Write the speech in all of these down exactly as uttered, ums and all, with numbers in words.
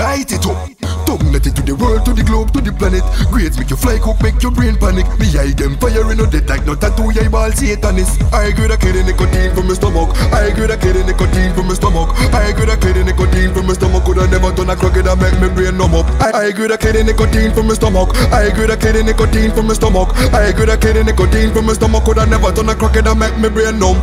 write it up. Tongue it to the world, to the globe, to the planet. Grades make you fly, cook, make your brain panic. Me eye them fire in a dead like no tattoo, yeah, ball satanist. I grade a kid in nicotine from my stomach. I grade a kid in nicotine from my stomach. I grade a kid in nicotine from my stomach. Coulda never done a crooked and make me brain numb up. I grade a kid in nicotine from my stomach. I grade a kid in nicotine from my stomach. I grade a kid in nicotine from my stomach. Coulda never done a crooked and make me brain numb.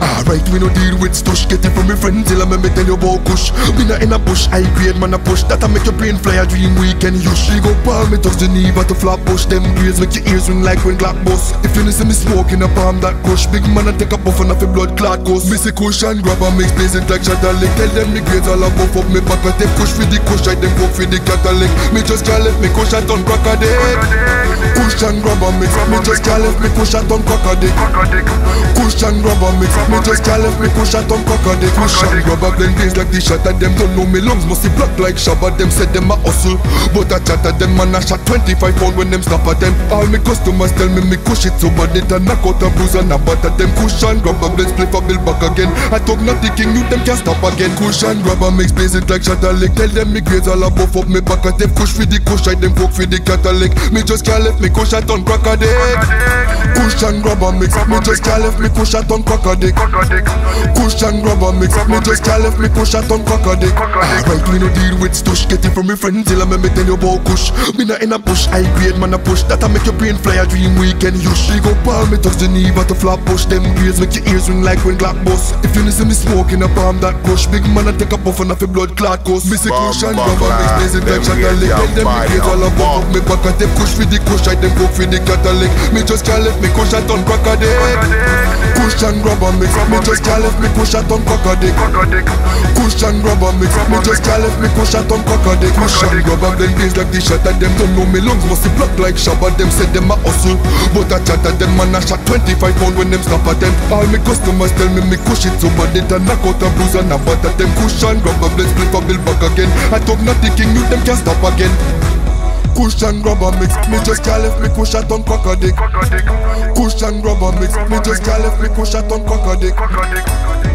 Alright, we no deal with stush. Get it from me friend till I make me tell you about Kush. Me not in a bush, I grade man a push. That'll make your brain fly. Dream weekend, you she go palm me touch the knee, but to flap push them grades make your ears ring like when clock bust. If you listen me smoking a palm that Kush, big man I take a puff and off a blood clot goes. Missy Kush and grab a mix, blaze it like Shatalik. Tell them the grades all a buff up me back, I take Kush for the Kush, I them go for the Catholic. Me just can't let me Kush and turn crocodile. Kush and grab a mix, me just can't let me Kush and turn crocodile. Kush and grab a mix, me just can't let me Kush and turn crocodile. Kush and grab a blend things like the shatter them don't know me lungs must be black like Shabba them said them a hustle. But I chat at them and I shot twenty-five pound when them snap at them. All my customers tell me me Kush it so bad it a knock out a bruise and a batter them. Kush and grab a blaze, play for bill back again. I talk not the king, you them can't stop again. Kush and grab a mix, blaze it like Shatalik. Tell them me grades all a buff up me back at them. Kush for the Kush, I them cook for the Catholic. Me just can't let me Kush and turn crocodile. Kush and grab a mix, me just can't let me Kush and turn crocodile. Kush and grab a mix, me just can't let me Kush and turn crocodile. Alright, we no deal with stush, get it from me friend till I make me tell you about Kush. Me not in a bush, I grade man a push. That'll make your brain fly a dream weekend. You she go palm me touch the knee, but to flap push them grades make your ears ring like when clock bust. If you listen me smoking a palm that Kush, big man I take a puff and off a blood clot goes. Missy Kush and rubber mix, blaze it like Shatalik. Tell them me grades all a buff up me back, I take Kush for the Kush, I them go for the Catholic. Me just can't let me Kush and turn crocodile. Kush and rubber mix, me just can't let me Kush and turn crocodile. Kush and rubber mix, me just can't let me Kush and turn crocodile. Kush and grab them things like the shatter them don't know me lungs must be blocked like Shabba them said them a hustle. But I chat at them and I shot twenty-five pound when them snap at them. All my customers tell me me Kush it so bad it a knock out a bruise and a batter them. Kush and grab a blade, split for bill back again. I talk not the king, you them can't stop again. Kush and grab a mix, me just can't left me Kush and turn crocodile. Kush and grab a mix, me just can't left me Kush and turn crocodile.